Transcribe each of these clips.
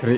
Sri.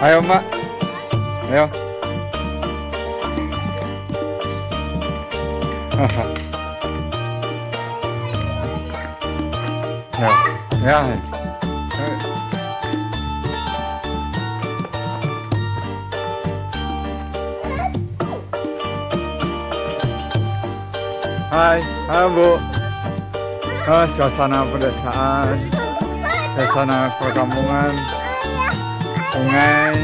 Ayo Mbak, ayo. Ya, ya. Hai, halo Bu. Oh, suasana pedesaan, suasana perkampungan. Sungai.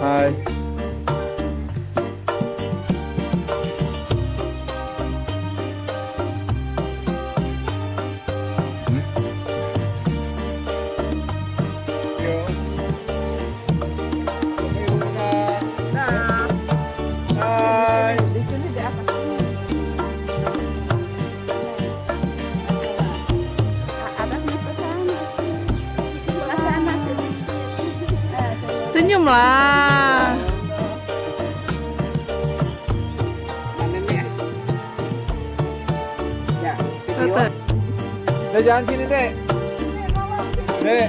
Hai. Senyumlah. Dek, jangan sini dek. Dek.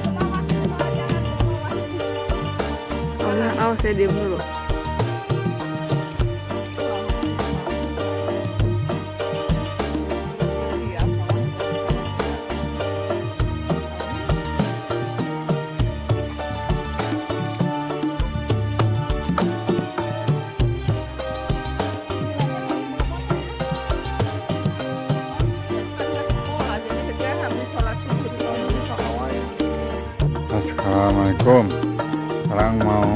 Oh, saya diem dulu. Assalamualaikum. Sekarang mau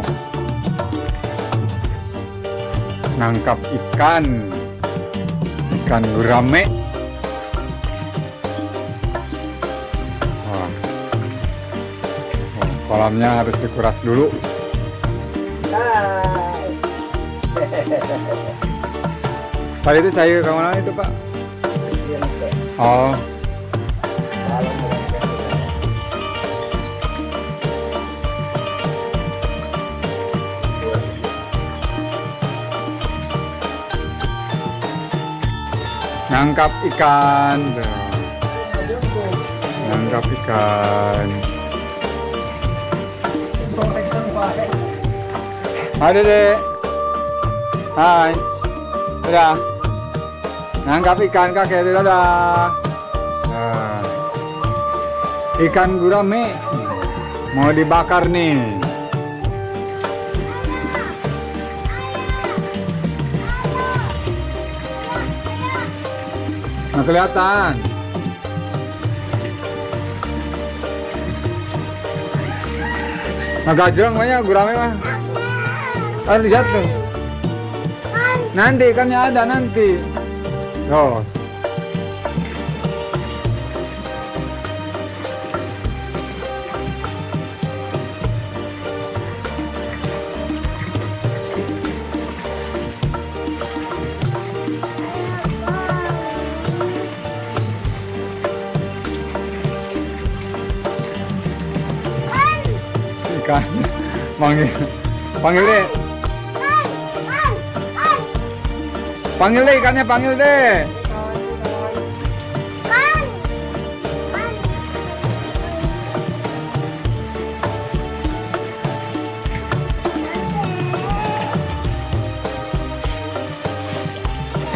nangkap ikan gurame. Wah. Kolamnya harus dikuras dulu. Tadi itu cair kemana itu Pak? Oh. Nangkap ikan, nangkap ikan. Hai Dede, hai, dadah. Nangkap ikan kakek, dadah. Nah, ikan gurame mau dibakar nih. Nggak kelihatan. Nah, gajreng banyak gurame mah. Harus jatuh. Nanti ikannya ada nanti. Loh. Ikan panggil deh, panggil deh ikannya, panggil deh.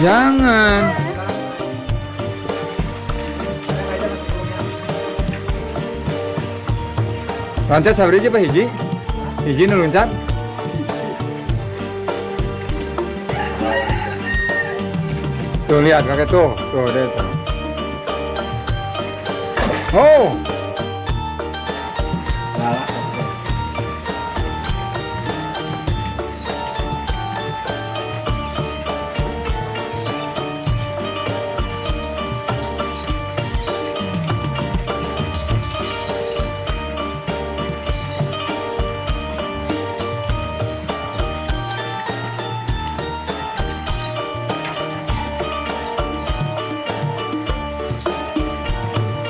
Jangan. Loncat sabri aja Pak Hiji? Hiji nu loncat? Tuh lihat kakek tuh, tuh deh tuh. Oh!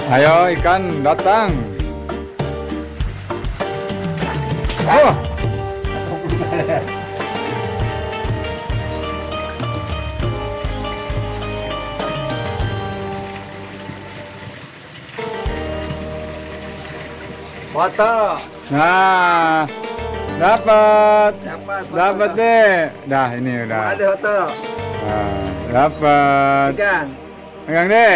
Ayo ikan datang. Oh. Foto. Nah, dapat deh. Dah ini udah. Ada foto. Nah, dapat. Pegang deh.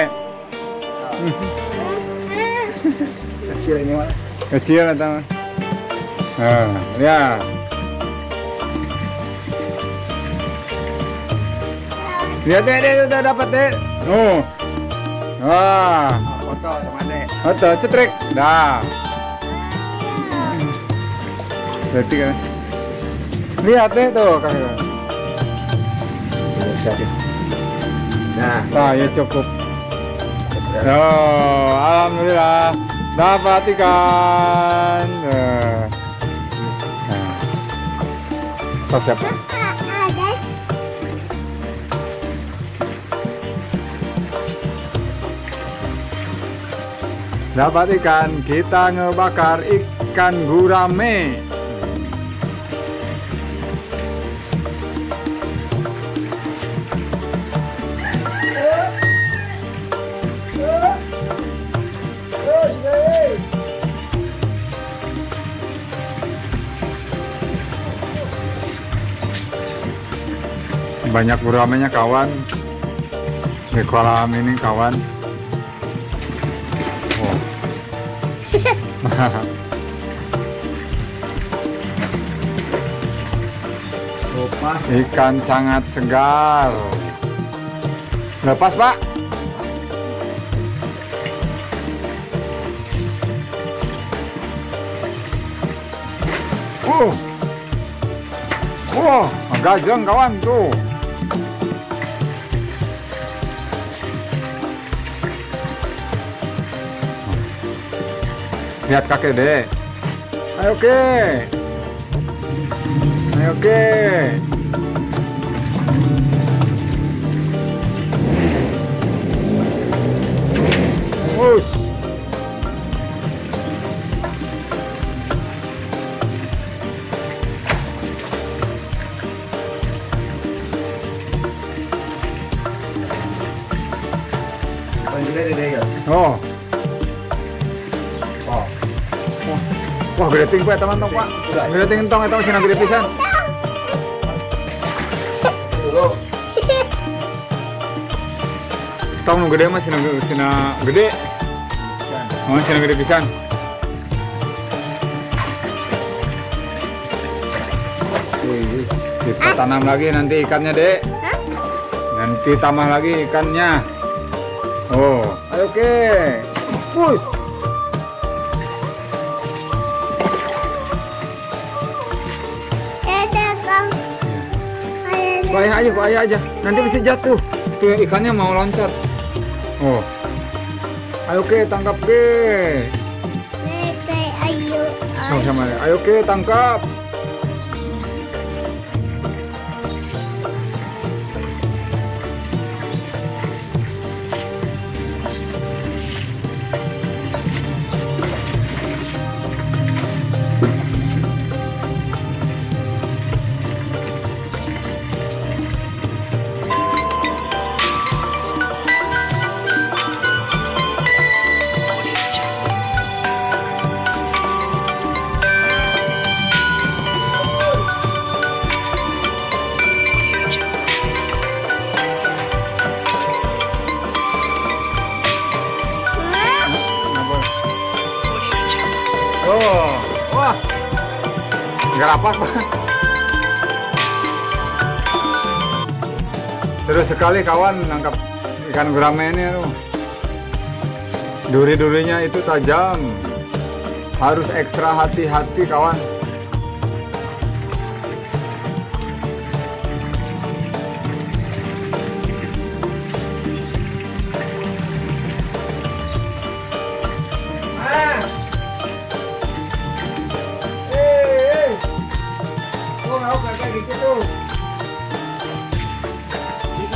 Kecil ini mah. Kecil atau? Nah, ya. Lihat deh udah dapat deh. Oh. Wah. Foto sama deh. Foto cetrik. Dah. Berarti kan? Lihat deh tuh kakak. Nah, ah, ya cukup. Oh, alhamdulillah dapat ikan. Nah, siapa? Dapat ikan, kita ngebakar ikan gurame. Banyak guramenya kawan di kolam ini kawan. Oh. Ikan sangat segar. Lepas pak. Wow, gajeng kawan tuh. Lihat kakek deh. Ayo oke. Ayo oke. Wush. Oh. Wah, gede pak, teman-teman pak. Gede entong, itu masih gede pisan. Entong gede masih gede. Masih gede pisan. Kita tanam lagi nanti ikannya dek. Nanti tambah lagi ikannya. Oh, oke. Push. Bahaya aja, nanti bisa jatuh. Tuh ikannya mau loncat. Oh, ayo ke tangkap ke. Sama-sama, ayo ke tangkap. Gerapak pak. Seru sekali kawan nangkap ikan gurame ini. Duri-durinya itu tajam. Harus ekstra hati-hati kawan.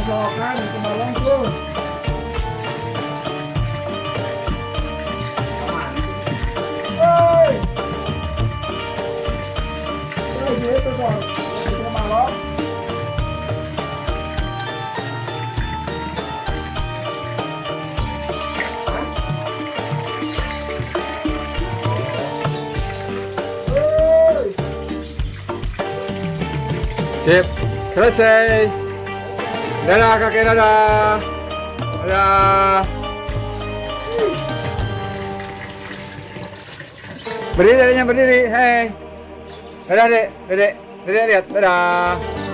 Kita bawakan ke malam tuh. Sip, selesai. Dadah kakek, dadah. Dadah. Berdiri, dadanya berdiri. Hei. Dadah, Dek. Dedek, lihat. Dadah.